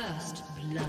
First blood.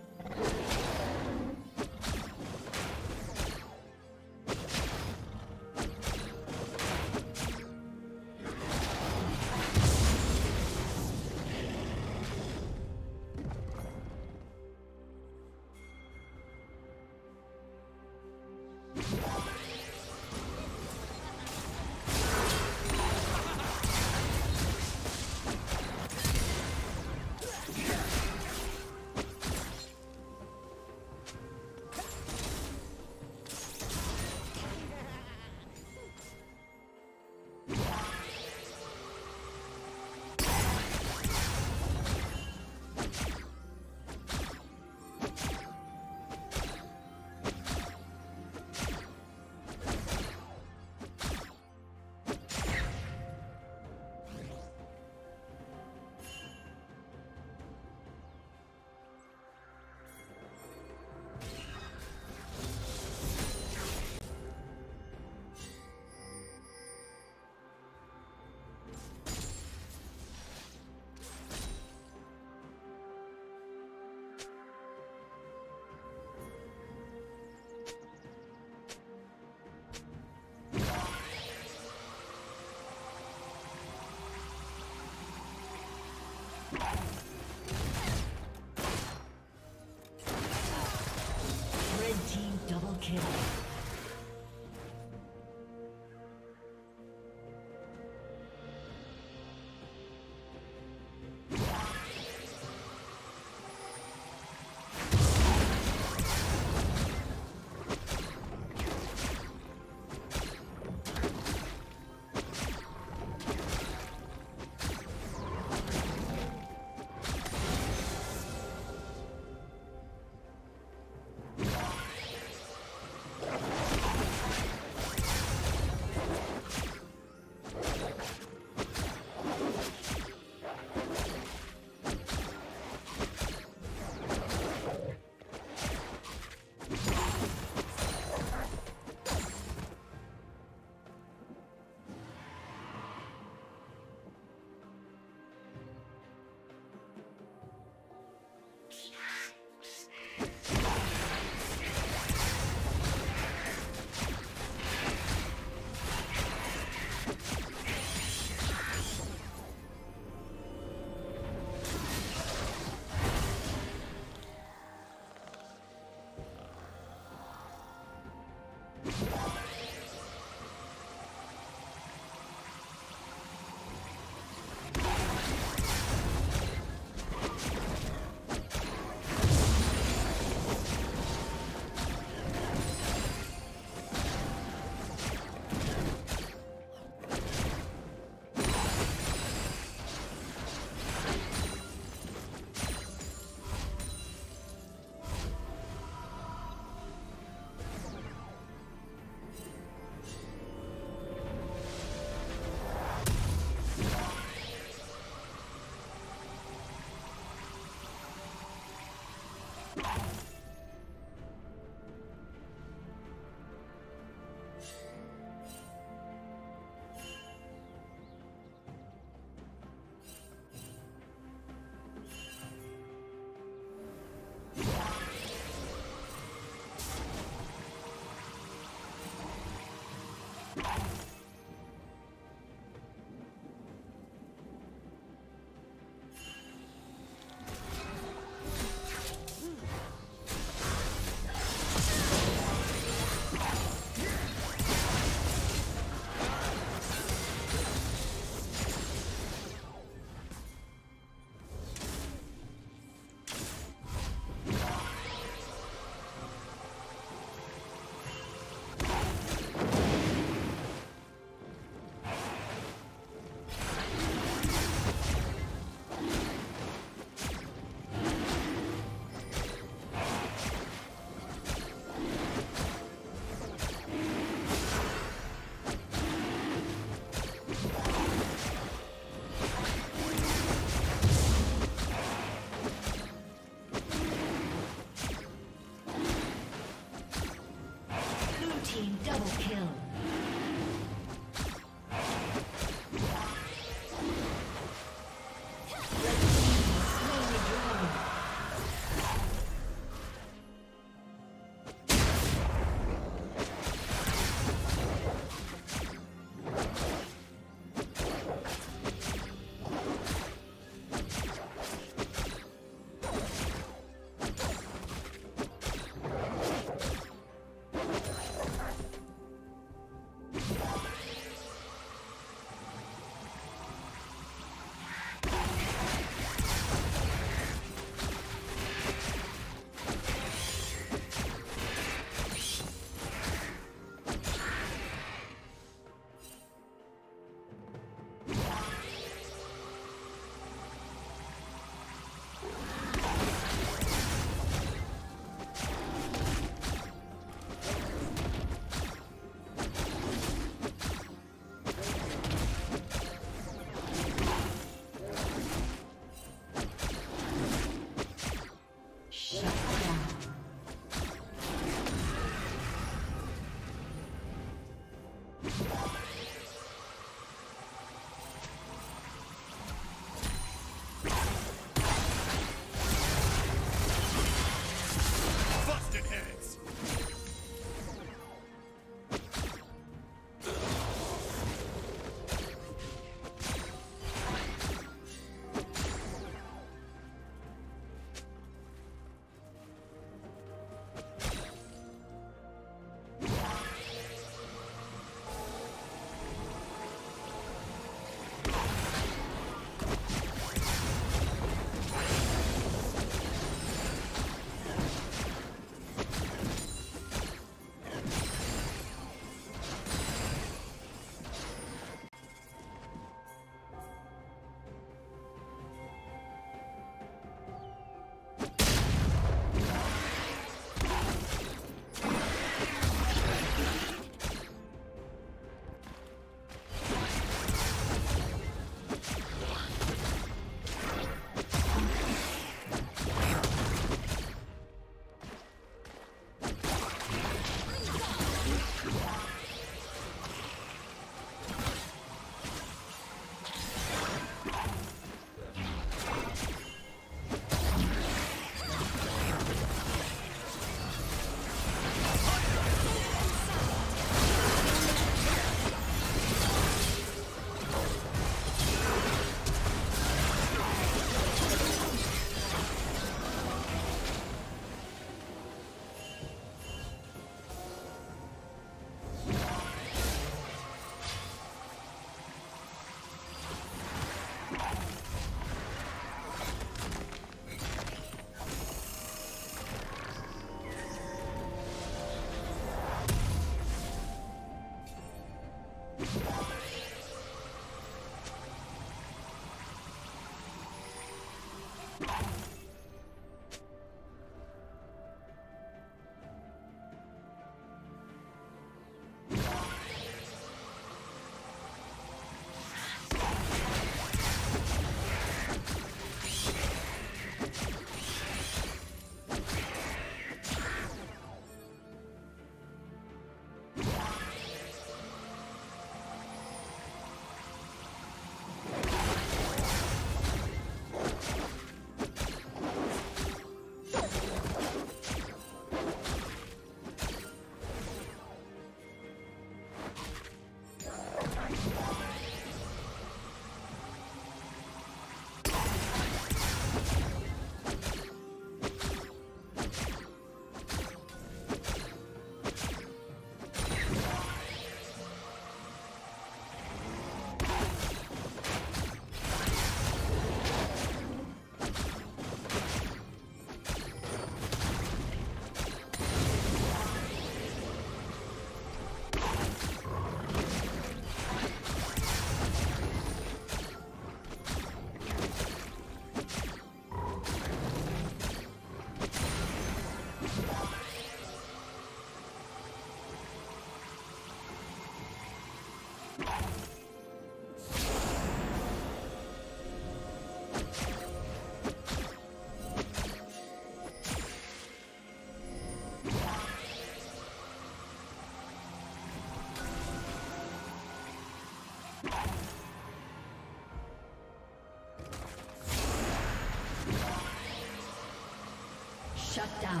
Shut down.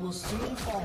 Will soon fall.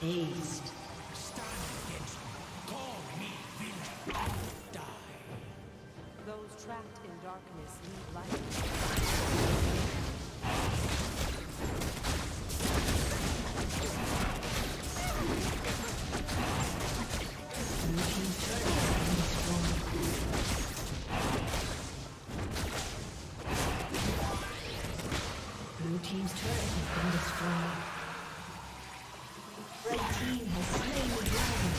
Aced. Stand against me. Call me villain. Die. Those trapped in darkness need light. Looking turret and Blue team's turret has been destroyed. Red team has slain the dragon.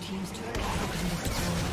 Team's turret has been destroyed.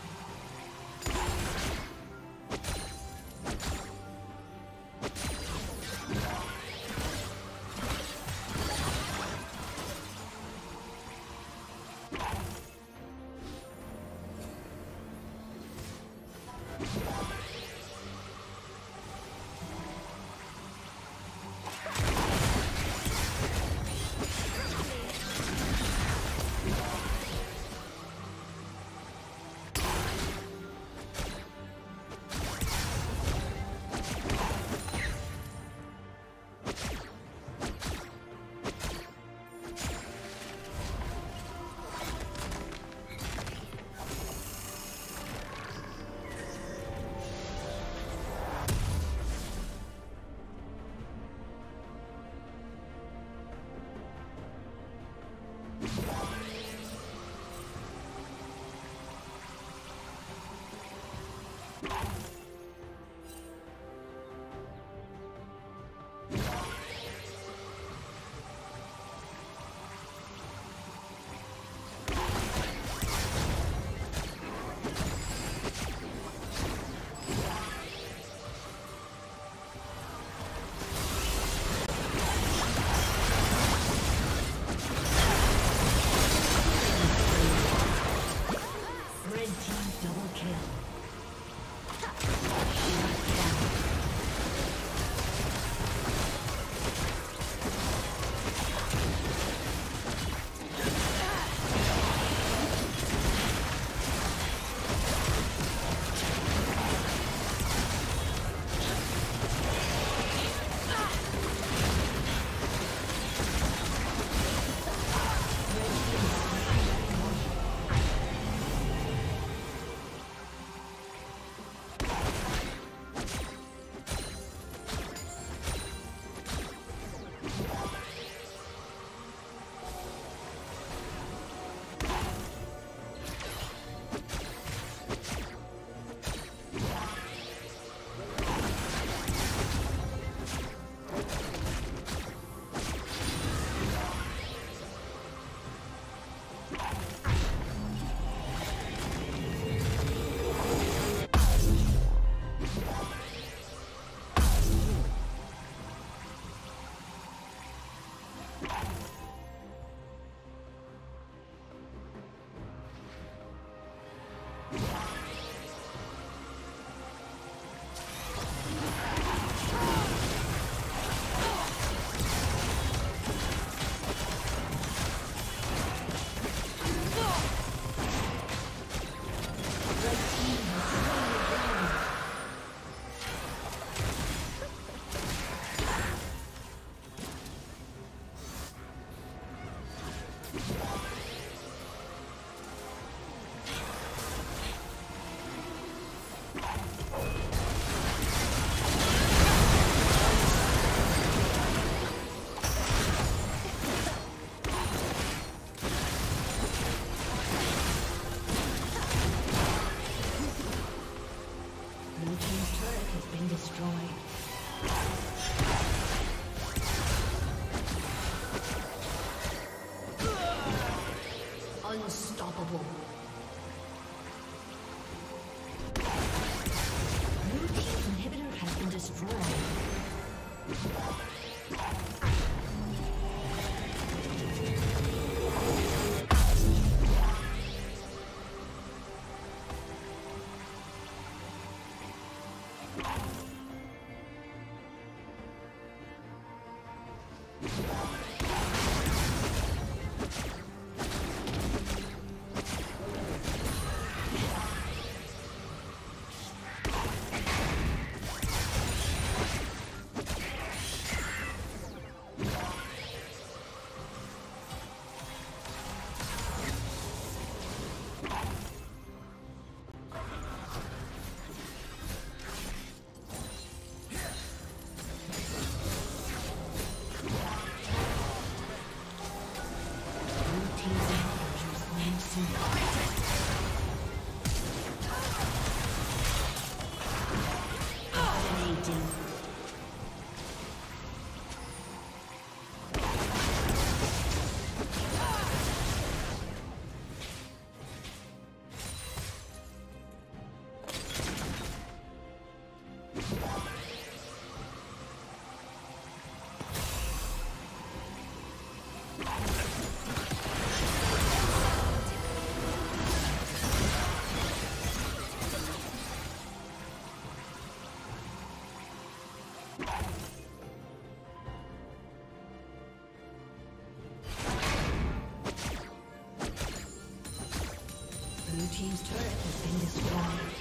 team's turret has been destroyed.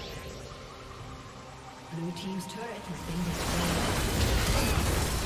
Blue team's turret has been destroyed.